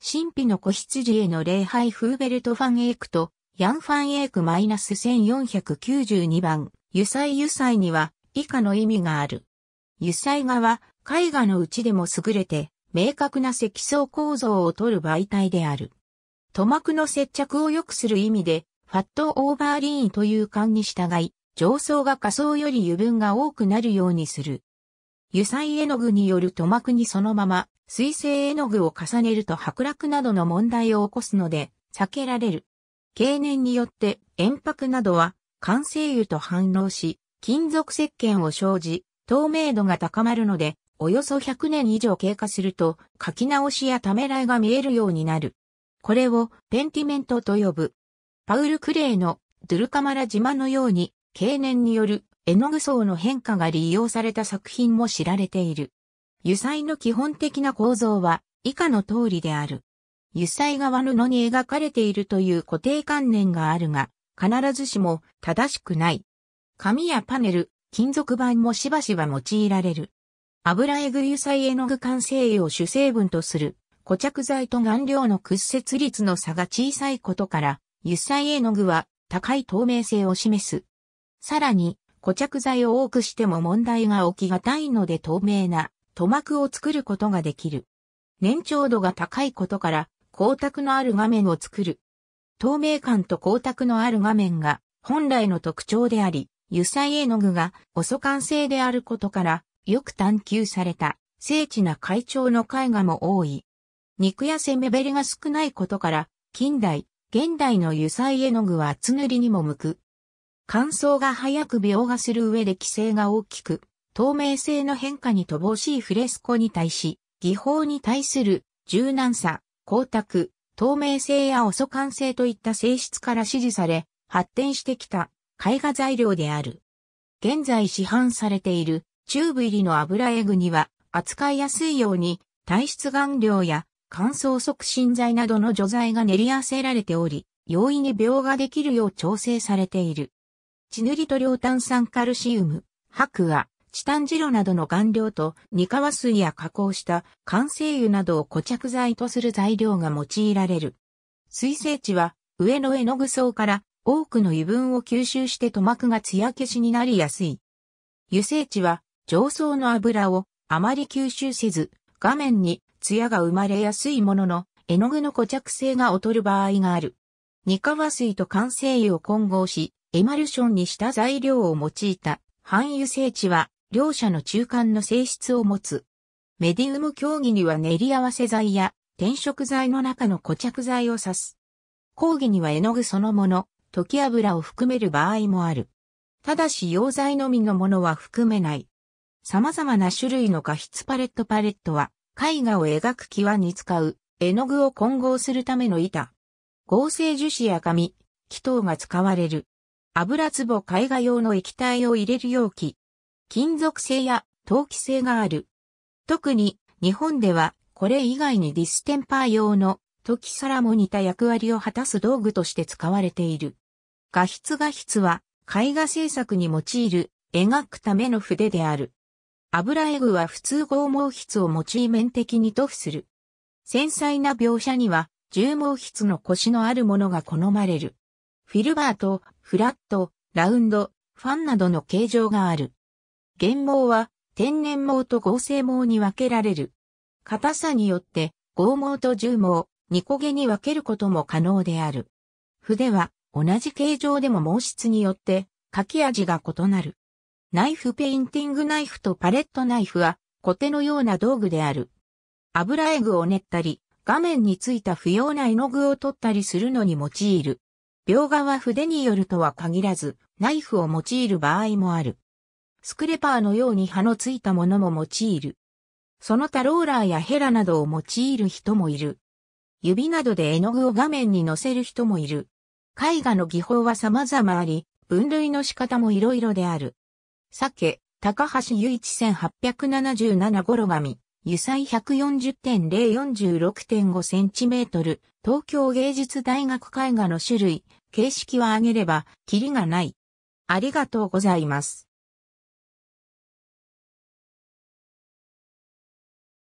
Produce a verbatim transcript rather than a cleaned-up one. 神秘の子羊への礼拝フーベルト・ファン・エイクと、ヤン・ファン・エイク -せんよんひゃくきゅうじゅうに 番、油彩油彩には以下の意味がある。油彩画は絵画のうちでも優れて、明確な積層構造をとる媒体である。塗膜の接着を良くする意味で、ファット・オーバーリーンという勘に従い、上層が下層より油分が多くなるようにする。油彩絵の具による塗膜にそのまま水性絵の具を重ねると剥落などの問題を起こすので避けられる。経年によって塩白などは完成油と反応し金属石鹸を生じ透明度が高まるのでおよそひゃくねん以上経過すると書き直しやためらいが見えるようになる。これをペンティメントと呼ぶ。パウル・クレーのドゥルカマラ島のように経年による絵の具層の変化が利用された作品も知られている。油彩の基本的な構造は以下の通りである。油彩画は布に描かれているという固定観念があるが、必ずしも正しくない。紙やパネル、金属板もしばしば用いられる。油絵具油彩絵の具完成油を主成分とする固着剤と顔料の屈折率の差が小さいことから、油彩絵の具は高い透明性を示す。さらに、固着剤を多くしても問題が起きがたいので透明な塗膜を作ることができる。粘着度が高いことから光沢のある画面を作る。透明感と光沢のある画面が本来の特徴であり、油彩絵の具が遅完成であることからよく探求された精緻な階調の絵画も多い。肉やせめべりが少ないことから近代、現代の油彩絵の具は厚塗りにも向く。乾燥が早く描画する上で規制が大きく、透明性の変化に乏しいフレスコに対し、技法に対する柔軟さ、光沢、透明性や遅完成といった性質から支持され、発展してきた絵画材料である。現在市販されているチューブ入りの油絵具には、扱いやすいように、耐湿顔料や乾燥促進剤などの除剤が練り合わせられており、容易に描画できるよう調整されている。地塗りと両炭酸カルシウム、白亜、チタンジロなどの顔料と二価和水や加工した完成油などを固着剤とする材料が用いられる。水性地は上の絵の具層から多くの油分を吸収して塗膜が艶消しになりやすい。油性地は上層の油をあまり吸収せず画面に艶が生まれやすいものの絵の具の固着性が劣る場合がある。二価和水と完成油を混合し、エマルションにした材料を用いた半油性地は両者の中間の性質を持つ。メディウム競技には練り合わせ剤や転色剤の中の固着剤を指す。工技には絵の具そのもの、溶き油を含める場合もある。ただし溶剤のみのものは含めない。様々な種類の画筆パレットパレットは絵画を描く際に使う絵の具を混合するための板。合成樹脂や紙、木等が使われる。油壺絵画用の液体を入れる容器。金属性や陶器性がある。特に日本ではこれ以外にディステンパー用の溶き皿も似た役割を果たす道具として使われている。画筆画筆は絵画制作に用いる描くための筆である。油絵具は普通剛毛筆を用い面的に塗布する。繊細な描写には重毛筆のコシのあるものが好まれる。フィルバーとフラット、ラウンド、ファンなどの形状がある。原毛は天然毛と合成毛に分けられる。硬さによって剛毛と重毛、二個毛に分けることも可能である。筆は同じ形状でも毛質によって書き味が異なる。ナイフペインティングナイフとパレットナイフはコテのような道具である。油絵具を練ったり、画面についた不要な絵の具を取ったりするのに用いる。描画は筆によるとは限らず、ナイフを用いる場合もある。スクレパーのように刃のついたものも用いる。その他ローラーやヘラなどを用いる人もいる。指などで絵の具を画面に乗せる人もいる。絵画の技法は様々あり、分類の仕方もいろいろである。鮭、高橋由一せんはっぴゃくななじゅうなな頃紙、油彩 ひゃくよんじゅってんぜろよんじゅうろくてんごセンチメートル、東京芸術大学絵画の種類、形式は挙げれば、キリがない。ありがとうございます。